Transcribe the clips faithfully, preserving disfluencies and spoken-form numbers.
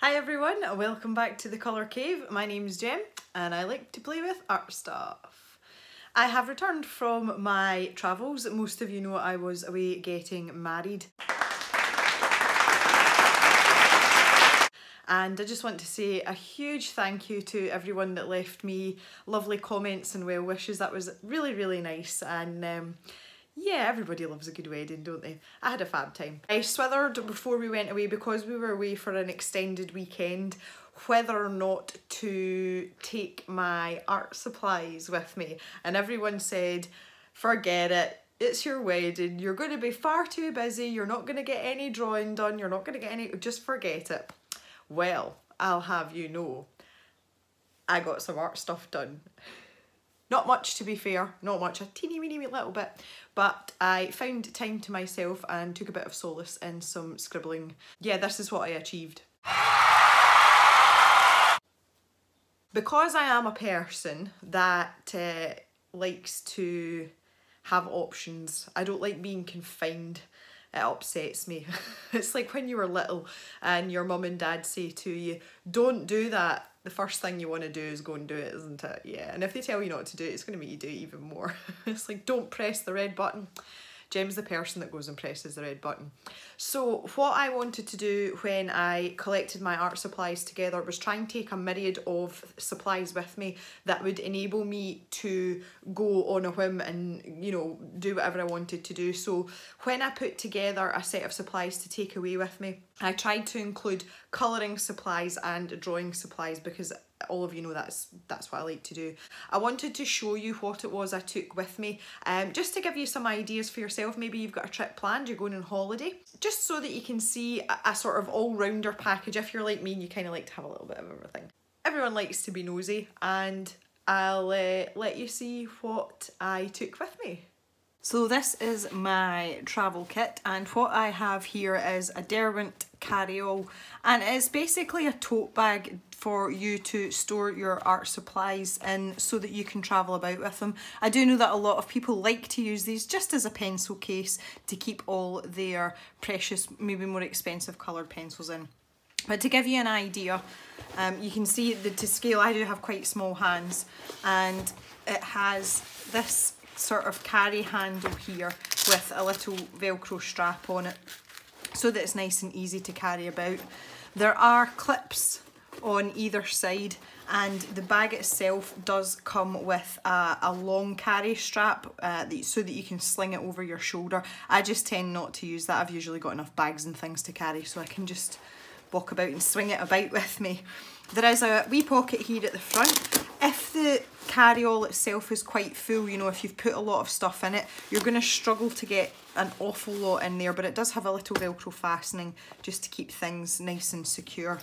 Hi everyone, welcome back to the Colour Cave. My name's Jem and I like to play with art stuff. I have returned from my travels. Most of you know I was away getting married. And I just want to say a huge thank you to everyone that left me lovely comments and well wishes. That was really, really nice. And um, yeah, everybody loves a good wedding, don't they? I had a fab time. I swithered before we went away because we were away for an extended weekend whether or not to take my art supplies with me. And everyone said, forget it, it's your wedding, you're going to be far too busy, you're not going to get any drawing done, you're not going to get any, just forget it. Well, I'll have you know, I got some art stuff done. Not much, to be fair, not much, a teeny weeny little bit, but I found time to myself and took a bit of solace in some scribbling. Yeah, this is what I achieved. Because I am a person that uh, likes to have options, I don't like being confined. It upsets me. It's like when you were little and your mum and dad say to you, don't do that. The first thing you want to do is go and do it, isn't it? Yeah. And if they tell you not to do it, it's going to make you do it even more. It's like, don't press the red button. Jem's the person that goes and presses the red button. So what I wanted to do when I collected my art supplies together was try and take a myriad of supplies with me that would enable me to go on a whim and, you know, do whatever I wanted to do. So when I put together a set of supplies to take away with me, I tried to include colouring supplies and drawing supplies because all of you know that's that's what I like to do. I wanted to show you what it was I took with me, um, just to give you some ideas for yourself. Maybe you've got a trip planned, you're going on holiday, just so that you can see a, a sort of all-rounder package. If you're like me and you kind of like to have a little bit of everything. Everyone likes to be nosy, and I'll uh, let you see what I took with me. So this is my travel kit, and what I have here is a Derwent carry-all, and it's basically a tote bag for you to store your art supplies in so that you can travel about with them. I do know that a lot of people like to use these just as a pencil case to keep all their precious, maybe more expensive coloured pencils in. But to give you an idea, um, you can see the to scale, I do have quite small hands, and it has this sort of carry handle here with a little Velcro strap on it so that it's nice and easy to carry about. There are clips on either side, and the bag itself does come with a, a long carry strap uh, so that you can sling it over your shoulder. I just tend not to use that. I've usually got enough bags and things to carry so I can just walk about and swing it about with me. There is a wee pocket here at the front. If the carry-all itself is quite full, you know, if you've put a lot of stuff in it, you're going to struggle to get an awful lot in there, but it does have a little Velcro fastening just to keep things nice and secure.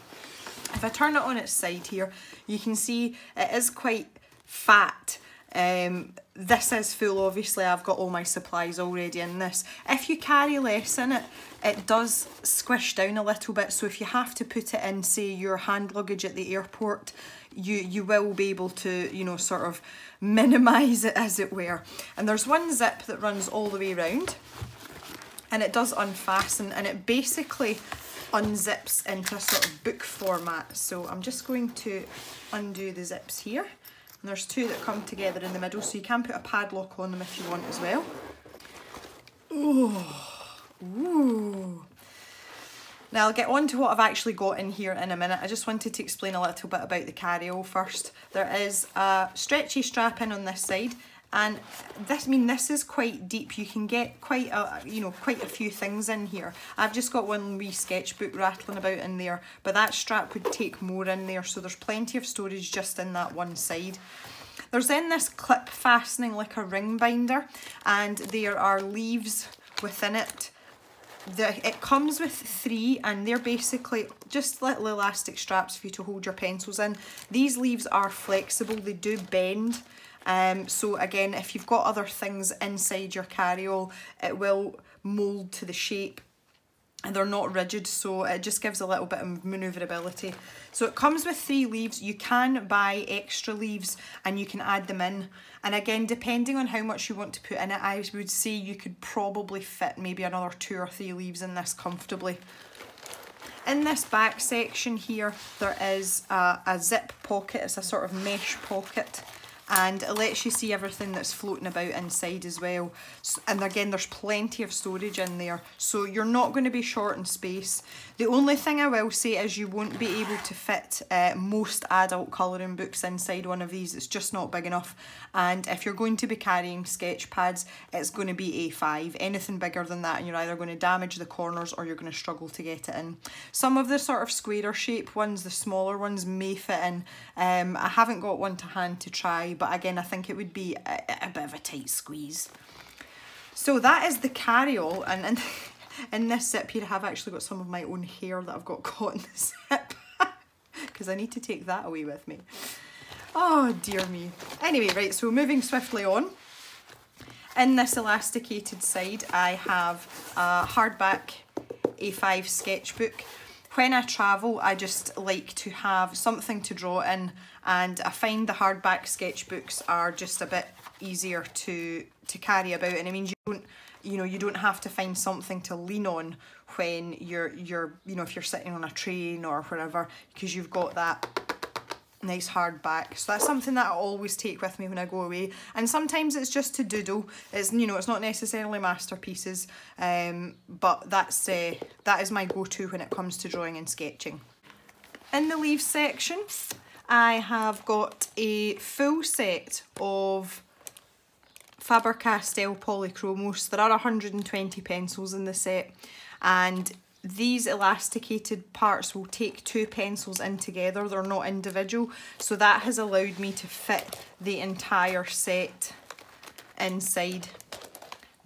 If I turn it on its side here, you can see it is quite fat. Um, this is full, obviously. I've got all my supplies already in this. If you carry less in it, it does squish down a little bit. So if you have to put it in, say, your hand luggage at the airport, you, you will be able to, you know, sort of minimise it, as it were. And there's one zip that runs all the way round, and it does unfasten, and it basically unzips into a sort of book format. So I'm just going to undo the zips here. And there's two that come together in the middle, so you can put a padlock on them if you want as well. Ooh. Ooh. Now I'll get on to what I've actually got in here in a minute. I just wanted to explain a little bit about the carry-all first. There is a stretchy strap in on this side, and this, I mean, this is quite deep. You can get quite a, you know, quite a few things in here. I've just got one wee sketchbook rattling about in there, but that strap would take more in there, so there's plenty of storage just in that one side. There's then this clip fastening like a ring binder, and there are leaves within it. The, it comes with three, and they're basically just little elastic straps for you to hold your pencils in. These leaves are flexible, they do bend. Um, so again, if you've got other things inside your carry-all, it will mould to the shape, and they're not rigid, so it just gives a little bit of manoeuvrability. So it comes with three leaves. You can buy extra leaves and you can add them in, and again, depending on how much you want to put in it, I would say you could probably fit maybe another two or three leaves in this comfortably. In this back section here, there is a, a zip pocket. It's a sort of mesh pocket, and it lets you see everything that's floating about inside as well. So, and again, there's plenty of storage in there, so you're not going to be short in space. The only thing I will say is you won't be able to fit uh, most adult colouring books inside one of these. It's just not big enough, and if you're going to be carrying sketch pads, it's going to be A five. Anything bigger than that and you're either going to damage the corners or you're going to struggle to get it in. Some of the sort of squarer shaped ones, the smaller ones, may fit in. Um, I haven't got one to hand to try, but again, I think it would be a, a bit of a tight squeeze. So that is the carryall, and, and in this zip here I have actually got some of my own hair that I've got caught in the zip because I need to take that away with me. Oh dear me. Anyway, right, so moving swiftly on. In this elasticated side I have a hardback A five sketchbook. When I travel, I just like to have something to draw in, and I find the hardback sketchbooks are just a bit easier to to carry about, and it means you don't, you know, you don't have to find something to lean on when you're you're you know, if you're sitting on a train or wherever, because you've got that nice hard back. So that's something that I always take with me when I go away, and sometimes it's just to doodle. It's, you know, it's not necessarily masterpieces, um, but that's uh, that is my go-to when it comes to drawing and sketching. In the leaves section I have got a full set of Faber-Castell polychromos. There are one hundred and twenty pencils in the set, and these elasticated parts will take two pencils in together. They're not individual, so that has allowed me to fit the entire set inside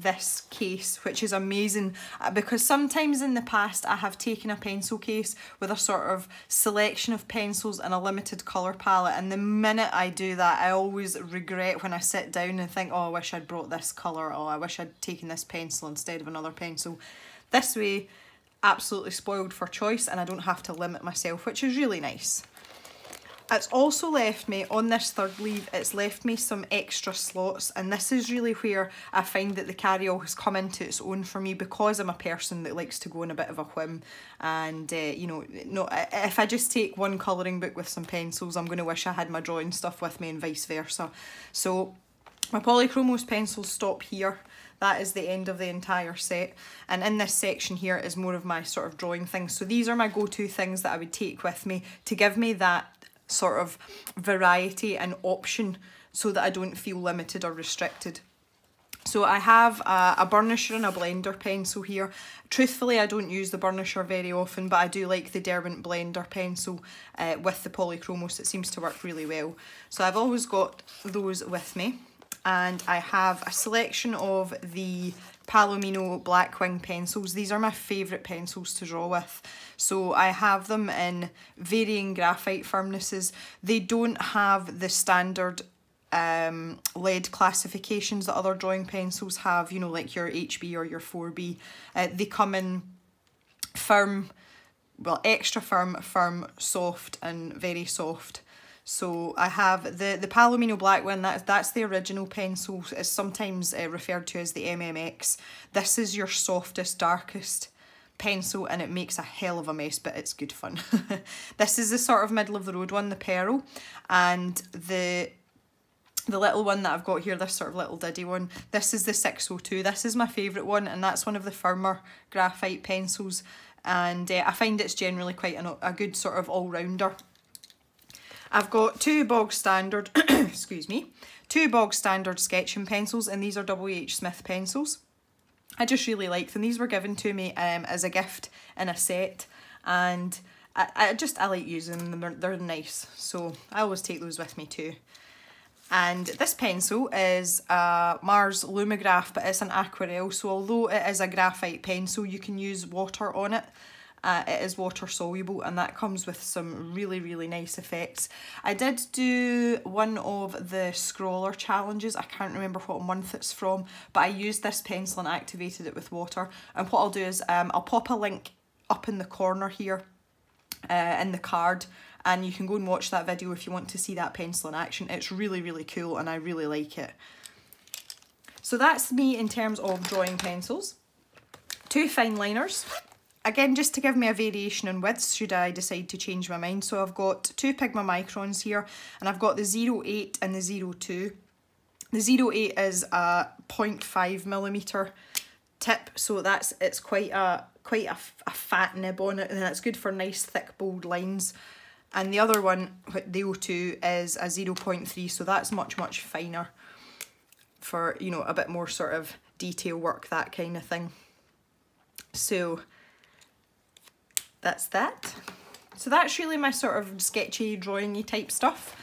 this case, which is amazing, because sometimes in the past I have taken a pencil case with a sort of selection of pencils and a limited colour palette, and the minute I do that I always regret when I sit down and think, oh, I wish I'd brought this colour, oh, I wish I'd taken this pencil instead of another pencil. This way, absolutely spoiled for choice, and I don't have to limit myself, which is really nice. It's also left me, on this third leaf, it's left me some extra slots, and this is really where I find that the carryall has come into its own for me, because I'm a person that likes to go on a bit of a whim, and uh, you know, no, if I just take one colouring book with some pencils, I'm going to wish I had my drawing stuff with me and vice versa. So my polychromos pencils stop here. That is the end of the entire set, and in this section here is more of my sort of drawing things. So these are my go-to things that I would take with me to give me that sort of variety and option, so that I don't feel limited or restricted. So I have a, a burnisher and a blender pencil here. Truthfully, I don't use the burnisher very often, but I do like the Derwent blender pencil uh, with the polychromos. It seems to work really well, so I've always got those with me. And I have a selection of the Palomino Blackwing pencils. These are my favourite pencils to draw with. So I have them in varying graphite firmnesses. They don't have the standard um, lead classifications that other drawing pencils have, you know, like your H B or your four B. Uh, they come in firm, well, extra firm, firm, soft and very soft. So I have the, the Palomino Blackwing, that, that's the original pencil. It's sometimes uh, referred to as the M M X. This is your softest, darkest pencil, and it makes a hell of a mess, but it's good fun. This is the sort of middle of the road one, the Perl, and the the little one that I've got here, this sort of little diddy one, this is the six oh two. This is my favourite one, and that's one of the firmer graphite pencils, and uh, I find it's generally quite an, a good sort of all-rounder. I've got two bog standard, excuse me, two bog standard sketching pencils, and these are W H Smith pencils. I just really like them. These were given to me um, as a gift in a set, and I, I just, I like using them. They're, they're nice, so I always take those with me too. And this pencil is a Mars Lumograph, but it's an aquarelle, so although it is a graphite pencil, you can use water on it. Uh, it is water soluble, and that comes with some really, really nice effects. I did do one of the scroller challenges. I can't remember what month it's from, but I used this pencil and activated it with water. And what I'll do is um, I'll pop a link up in the corner here uh, in the card, and you can go and watch that video if you want to see that pencil in action. It's really, really cool, and I really like it. So that's me in terms of drawing pencils. Two fine liners. again, just to give me a variation in width should I decide to change my mind. So I've got two Pigma Microns here, and I've got the zero point eight and the zero point two. The zero point eight is a zero point five millimeter tip, so that's it's quite a quite a, a fat nib on it, and that's good for nice thick bold lines. And the other one, the zero point two, is a zero point three, so that's much much finer for, you know, a bit more sort of detail work, that kind of thing. So that's that. So that's really my sort of sketchy, drawingy type stuff.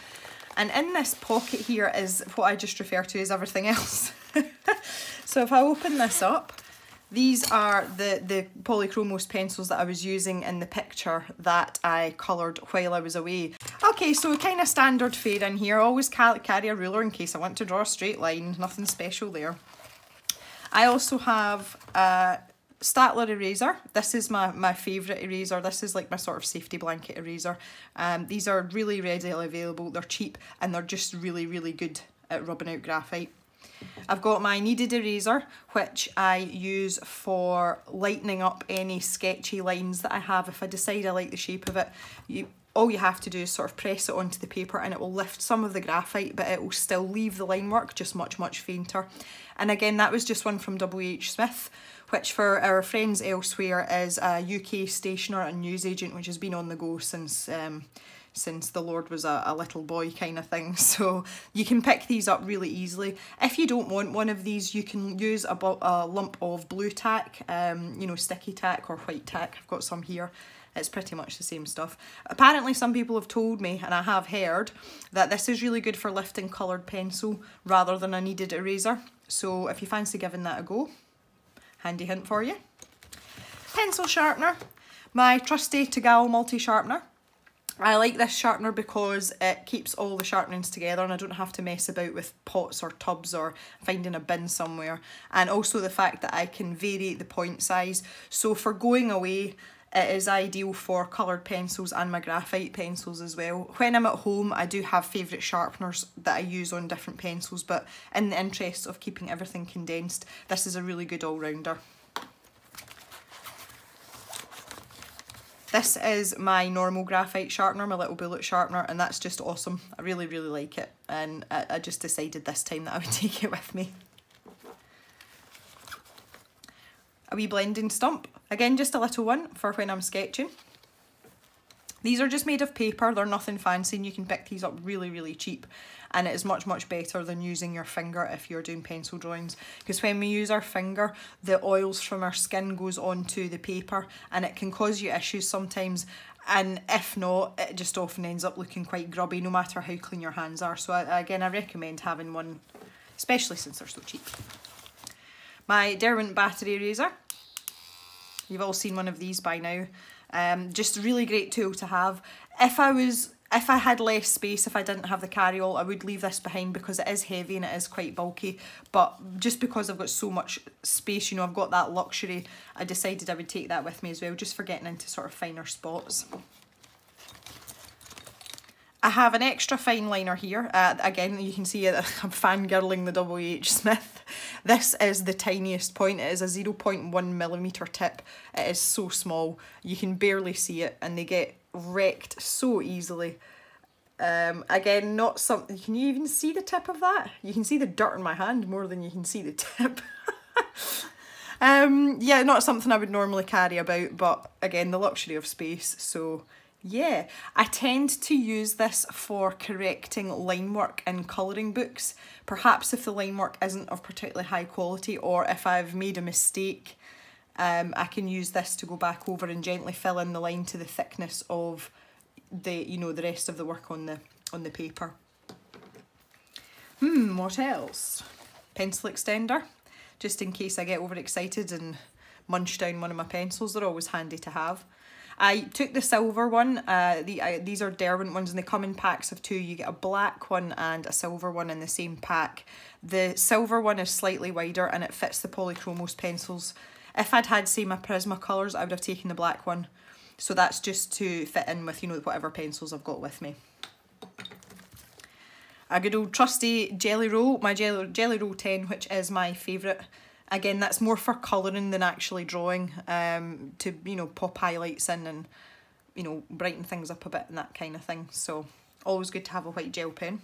And in this pocket here is what I just refer to as everything else. So if I open this up, these are the, the polychromos pencils that I was using in the picture that I coloured while I was away. Okay, so kind of standard fare in here. I always carry a ruler in case I want to draw a straight line, nothing special there. I also have a Staedtler eraser. This is my, my favourite eraser. This is like my sort of safety blanket eraser. Um, these are really readily available, they're cheap, and they're just really, really good at rubbing out graphite. I've got my kneaded eraser, which I use for lightening up any sketchy lines that I have. If I decide I like the shape of it, you, all you have to do is sort of press it onto the paper and it will lift some of the graphite, but it will still leave the line work just much, much fainter. And again, that was just one from W H Smith, which for our friends elsewhere is a U K stationer and newsagent, which has been on the go since... Um, since the Lord was a, a little boy kind of thing. So you can pick these up really easily. If you don't want one of these, you can use a, a lump of blue tack, um, you know, sticky tack or white tack. I've got some here. It's pretty much the same stuff. Apparently some people have told me, and I have heard, that this is really good for lifting coloured pencil rather than a kneaded eraser. So if you fancy giving that a go, handy hint for you. Pencil sharpener, my trusty Tagal multi-sharpener. I like this sharpener because it keeps all the sharpenings together and I don't have to mess about with pots or tubs or finding a bin somewhere. And also the fact that I can vary the point size. So for going away, it is ideal for coloured pencils and my graphite pencils as well. When I'm at home, I do have favourite sharpeners that I use on different pencils, but in the interest of keeping everything condensed, this is a really good all-rounder. This is my normal graphite sharpener, my little bullet sharpener, and that's just awesome. I really, really like it, and I, I just decided this time that I would take it with me. A wee blending stump. Again, just a little one for when I'm sketching. These are just made of paper, they're nothing fancy, and you can pick these up really, really cheap. And it is much, much better than using your finger if you're doing pencil drawings. Because when we use our finger, the oils from our skin goes onto the paper and it can cause you issues sometimes. And if not, it just often ends up looking quite grubby, no matter how clean your hands are. So I, again, I recommend having one, especially since they're so cheap. My Derwent battery eraser. You've all seen one of these by now. Um, just a really great tool to have. If I was, if I had less space, if I didn't have the carry-all, I would leave this behind because it is heavy and it is quite bulky. But just because I've got so much space, you know, I've got that luxury, I decided I would take that with me as well, just for getting into sort of finer spots. I have an extra fine liner here. Uh, again, you can see I'm fangirling the W H Smith. This is the tiniest point. It is a zero point one millimeter tip. It is so small. You can barely see it, and they get wrecked so easily. Um, again, not something... Can you even see the tip of that? You can see the dirt in my hand more than you can see the tip. um, yeah, not something I would normally carry about, but again, the luxury of space, so... Yeah, I tend to use this for correcting line work in colouring books. Perhaps if the line work isn't of particularly high quality, or if I've made a mistake, um, I can use this to go back over and gently fill in the line to the thickness of the, you know, the rest of the work on the on the paper. Hmm, what else? Pencil extender, just in case I get overexcited and munch down one of my pencils. They're always handy to have. I took the silver one. Uh, the, uh, these are Derwent ones and they come in packs of two. You get a black one and a silver one in the same pack. The silver one is slightly wider and it fits the polychromos pencils. If I'd had, say, my Prismacolors, I would have taken the black one. So that's just to fit in with, you know, whatever pencils I've got with me. A good old trusty Gelly Roll, my Gelly Roll ten, which is my favourite. Again, that's more for colouring than actually drawing, um, to, you know, pop highlights in and, you know, brighten things up a bit and that kind of thing. So always good to have a white gel pen.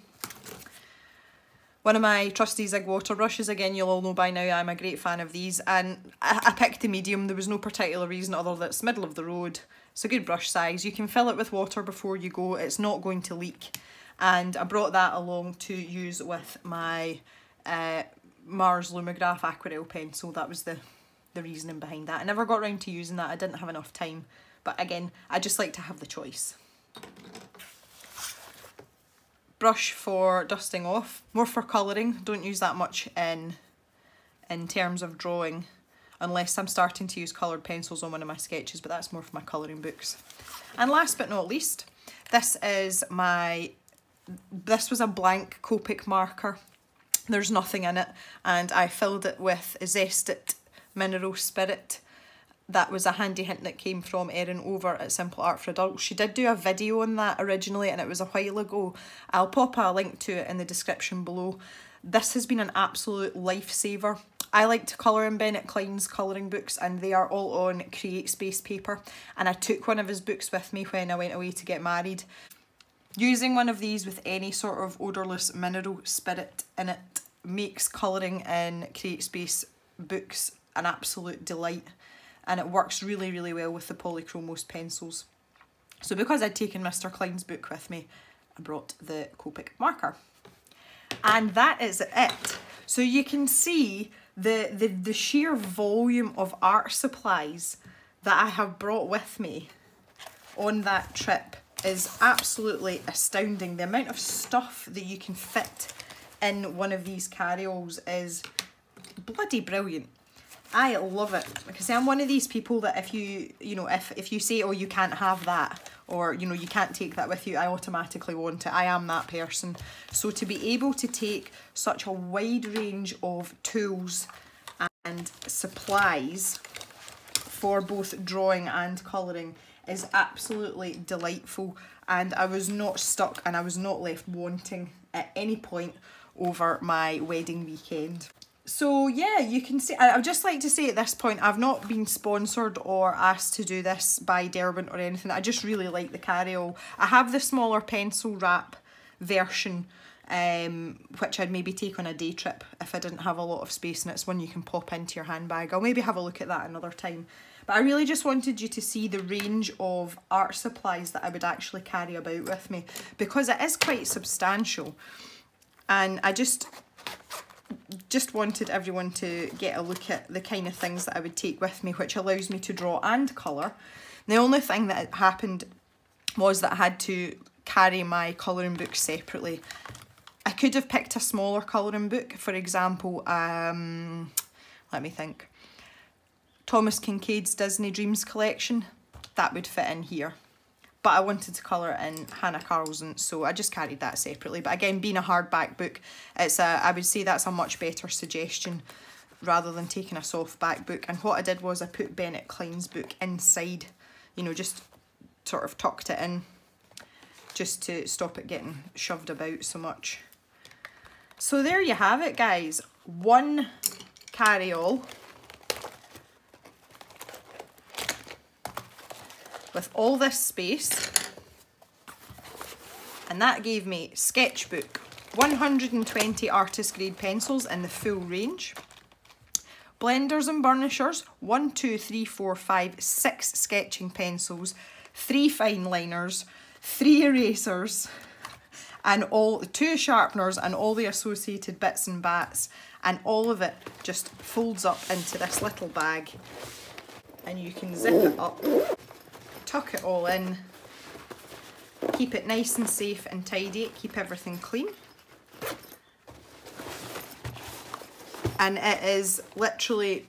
One of my trusty Zig water brushes, again, you'll all know by now I'm a great fan of these, and I, I picked a medium. There was no particular reason other than it's middle of the road. It's a good brush size. You can fill it with water before you go. It's not going to leak. And I brought that along to use with my uh, Mars Lumograph aquarelle pen. So that was the, the reasoning behind that. I never got around to using that. I didn't have enough time. But again, I just like to have the choice. Brush for dusting off, more for colouring. Don't use that much in in terms of drawing, unless I'm starting to use coloured pencils on one of my sketches, but that's more for my colouring books. And last but not least, this is my this was a blank Copic marker. There's nothing in it, and I filled it with Zestit mineral spirit. That was a handy hint that came from Erin over at Simple Art for Adults. She did do a video on that originally, and it was a while ago. I'll pop a link to it in the description below. This has been an absolute lifesaver. I like to colour in Bennett Klein's colouring books, and they are all on CreateSpace paper. And I took one of his books with me when I went away to get married. Using one of these with any sort of odourless mineral spirit in it makes colouring in CreateSpace books an absolute delight. And it works really, really well with the polychromos pencils. So because I'd taken Mister Klein's book with me, I brought the Copic marker. And that is it. So you can see the, the, the sheer volume of art supplies that I have brought with me on that trip is absolutely astounding. The amount of stuff that you can fit in one of these carry-alls is bloody brilliant. I love it, because I'm one of these people that if you, you know, if, if you say, oh, you can't have that, or, you know, you can't take that with you, I automatically want it. I am that person. So to be able to take such a wide range of tools and supplies for both drawing and colouring is absolutely delightful. And I was not stuck, and I was not left wanting at any point over my wedding weekend. So yeah, you can see, I would just like to say at this point, I've not been sponsored or asked to do this by Derwent or anything. I just really like the carry-all. I have the smaller pencil wrap version, um, which I'd maybe take on a day trip if I didn't have a lot of space, and it's one you can pop into your handbag. I'll maybe have a look at that another time. But I really just wanted you to see the range of art supplies that I would actually carry about with me, because it is quite substantial. And I just... just wanted everyone to get a look at the kind of things that I would take with me, which allows me to draw and colour. The only thing that happened was that I had to carry my colouring book separately. I could have picked a smaller colouring book, for example, um, let me think, Thomas Kincaid's Disney Dreams collection. That would fit in here. But I wanted to colour in Hannah Carlson, so I just carried that separately. But again, being a hardback book, it's a, I would say that's a much better suggestion rather than taking a softback book. And what I did was I put Bennett Klein's book inside, you know, just sort of tucked it in, just to stop it getting shoved about so much. So there you have it, guys. One carry-all with all this space, and that gave me sketchbook, one hundred and twenty artist grade pencils in the full range, blenders and burnishers, one, two, three, four, five, six sketching pencils, three fine liners, three erasers, and all two sharpeners and all the associated bits and bats, and all of it just folds up into this little bag, and you can zip it up. Tuck it all in, keep it nice and safe and tidy, keep everything clean. And it is literally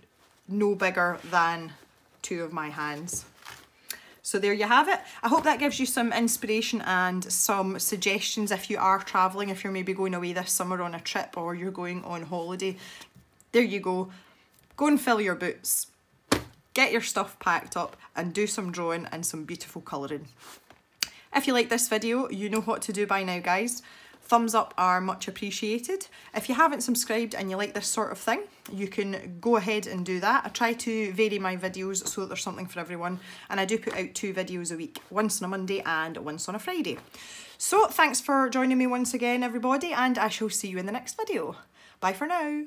no bigger than two of my hands. So there you have it. I hope that gives you some inspiration and some suggestions if you are travelling, if you're maybe going away this summer on a trip or you're going on holiday. There you go. Go and fill your boots. Get your stuff packed up and do some drawing and some beautiful colouring. If you like this video, you know what to do by now, guys. thumbs up are much appreciated. If you haven't subscribed and you like this sort of thing, you can go ahead and do that. I try to vary my videos so that there's something for everyone, and I do put out two videos a week, once on a Monday and once on a Friday. So thanks for joining me once again, everybody, and I shall see you in the next video. Bye for now.